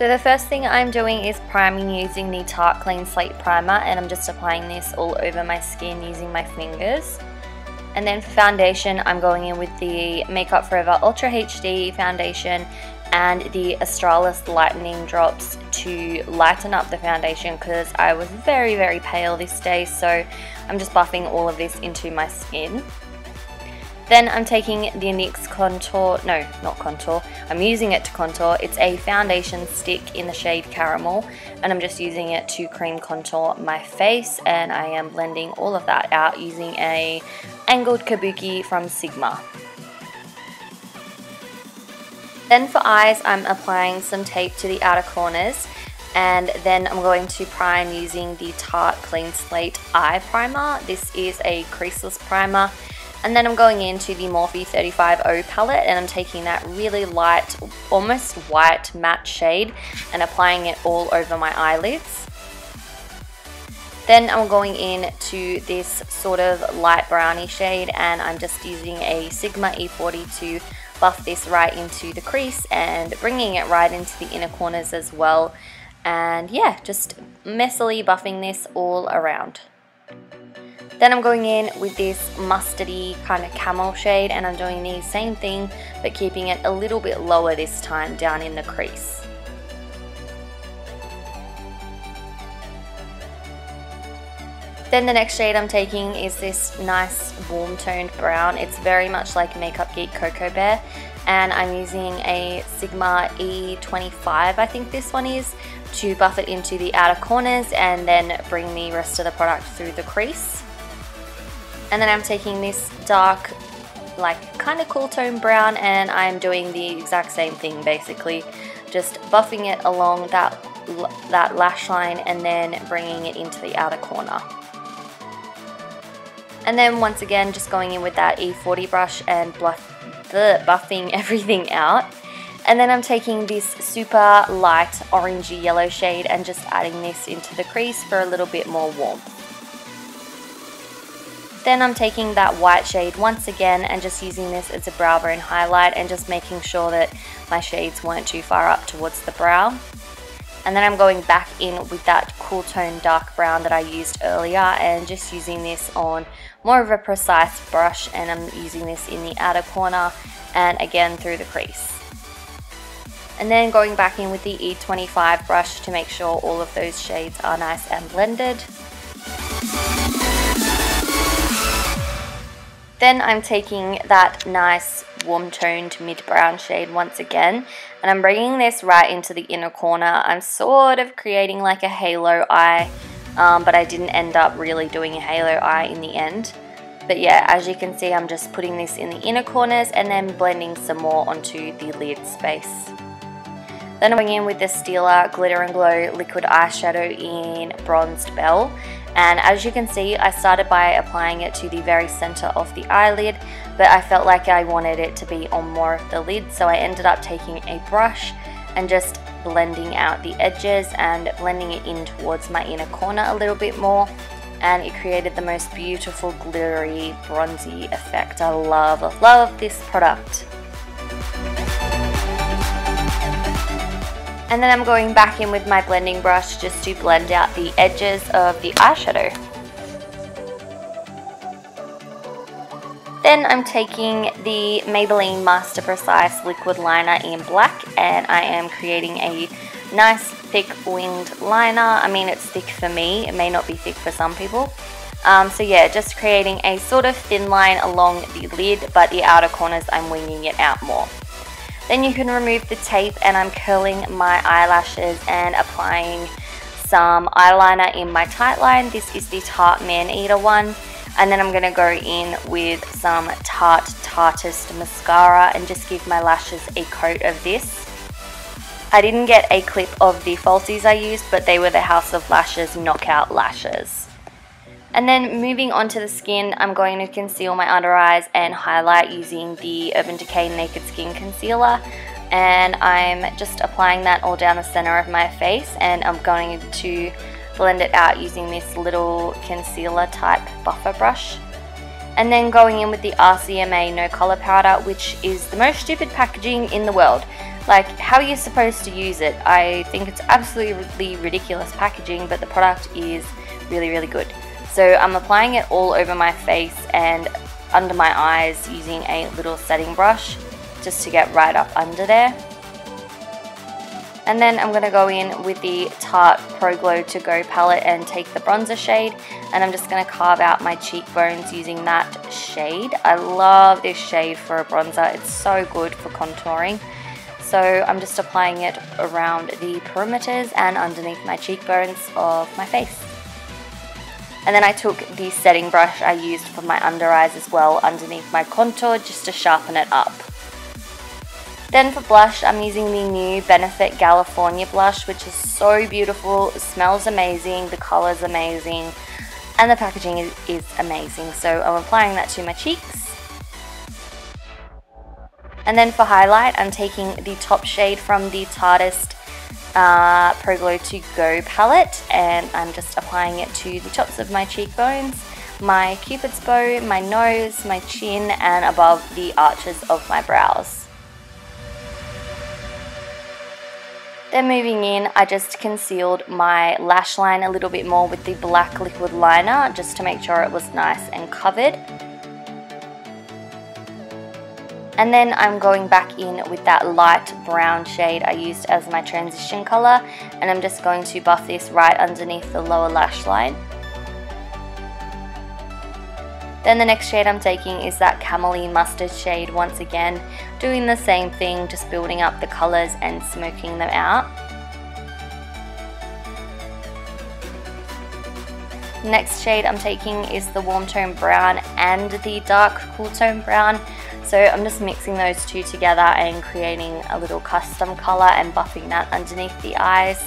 So the first thing I'm doing is priming using the Tarte Clean Slate Primer, and I'm just applying this all over my skin using my fingers. And then for foundation, I'm going in with the Makeup Forever Ultra HD Foundation and the Australis Lightening Drops to lighten up the foundation, because I was very, very pale this day, so I'm just buffing all of this into my skin. Then I'm taking the NYX Contour, no, not contour, I'm using it to contour. It's a foundation stick in the shade Caramel, and I'm just using it to cream contour my face, and I am blending all of that out using a angled kabuki from Sigma. Then for eyes, I'm applying some tape to the outer corners, and then I'm going to prime using the Tarte Clean Slate Eye Primer. This is a creaseless primer. And then I'm going into the Morphe 35O palette, and I'm taking that really light, almost white matte shade and applying it all over my eyelids. Then I'm going in to this sort of light brownie shade, and I'm just using a Sigma E40 to buff this right into the crease and bringing it right into the inner corners as well. And yeah, just messily buffing this all around. Then I'm going in with this mustardy kind of camel shade, and I'm doing the same thing but keeping it a little bit lower this time down in the crease. Then the next shade I'm taking is this nice warm toned brown. It's very much like Makeup Geek Cocoa Bear, and I'm using a Sigma E25, I think this one is, to buff it into the outer corners and then bring the rest of the product through the crease. And then I'm taking this dark, like kind of cool tone brown, and I'm doing the exact same thing basically, just buffing it along that lash line and then bringing it into the outer corner. And then once again, just going in with that E40 brush and buffing everything out. And then I'm taking this super light orangey yellow shade and just adding this into the crease for a little bit more warmth. Then I'm taking that white shade once again and just using this as a brow bone highlight and just making sure that my shades weren't too far up towards the brow. And then I'm going back in with that cool tone dark brown that I used earlier and just using this on more of a precise brush, and I'm using this in the outer corner and again through the crease. And then going back in with the E25 brush to make sure all of those shades are nice and blended. Then I'm taking that nice warm toned mid brown shade once again, and I'm bringing this right into the inner corner. I'm sort of creating like a halo eye, but I didn't end up really doing a halo eye in the end. But yeah, as you can see, I'm just putting this in the inner corners and then blending some more onto the lid space. Then I'm going in with the Stila Glitter and Glow Liquid Eyeshadow in Bronzed Belle. And as you can see, I started by applying it to the very center of the eyelid, but I felt like I wanted it to be on more of the lid, so I ended up taking a brush and just blending out the edges and blending it in towards my inner corner a little bit more, and it created the most beautiful glittery bronzy effect. I love this product. And then I'm going back in with my blending brush just to blend out the edges of the eyeshadow. Then I'm taking the Maybelline Master Precise Liquid Liner in black, and I am creating a nice thick winged liner. I mean, it's thick for me, it may not be thick for some people. So yeah, just creating a sort of thin line along the lid, but the outer corners I'm winging it out more. Then you can remove the tape, and I'm curling my eyelashes and applying some eyeliner in my tight line. This is the Tarte Maneater one. And then I'm going to go in with some Tarte Tarteist mascara and just give my lashes a coat of this. I didn't get a clip of the falsies I used, but they were the House of Lashes Knockout Lashes. And then moving on to the skin, I'm going to conceal my under eyes and highlight using the Urban Decay Naked Skin Concealer. And I'm just applying that all down the center of my face, and I'm going to blend it out using this little concealer type buffer brush. And then going in with the RCMA No Colour Powder, which is the most stupid packaging in the world. Like, how are you supposed to use it? I think it's absolutely ridiculous packaging, but the product is really, really good. So I'm applying it all over my face and under my eyes using a little setting brush just to get right up under there. And then I'm going to go in with the Tarte Pro Glow To Go palette and take the bronzer shade, and I'm just going to carve out my cheekbones using that shade. I love this shade for a bronzer. It's so good for contouring. So I'm just applying it around the perimeters and underneath my cheekbones of my face. And then I took the setting brush I used for my under eyes as well underneath my contour just to sharpen it up. Then for blush, I'm using the new Benefit Galifornia blush, which is so beautiful. It smells amazing, the color's amazing, and the packaging is amazing. So I'm applying that to my cheeks. And then for highlight, I'm taking the top shade from the Tarteist Pro Glow To Go palette, and I'm just applying it to the tops of my cheekbones, my cupid's bow, my nose, my chin, and above the arches of my brows. Then moving in, I just concealed my lash line a little bit more with the black liquid liner just to make sure it was nice and covered. And then I'm going back in with that light brown shade I used as my transition colour, and I'm just going to buff this right underneath the lower lash line. Then the next shade I'm taking is that Cameline Mustard shade once again, doing the same thing, just building up the colours and smoking them out. Next shade I'm taking is the warm tone brown and the dark cool tone brown. So I'm just mixing those two together and creating a little custom colour and buffing that underneath the eyes.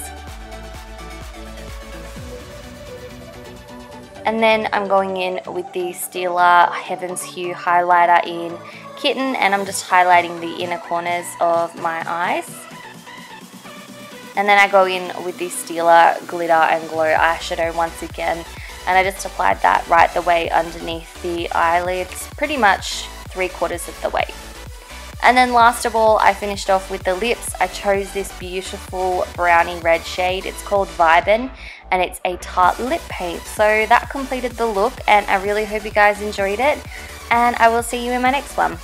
And then I'm going in with the Stila Heaven's Hue highlighter in Kitten, and I'm just highlighting the inner corners of my eyes. And then I go in with the Stila Glitter and Glow eyeshadow once again, and I just applied that right the way underneath the eyelids, pretty much 3/4 of the way. And then last of all, I finished off with the lips. I chose this beautiful brownie red shade. It's called Vibin, and it's a Tarte lip paint. So that completed the look, and I really hope you guys enjoyed it, and I will see you in my next one.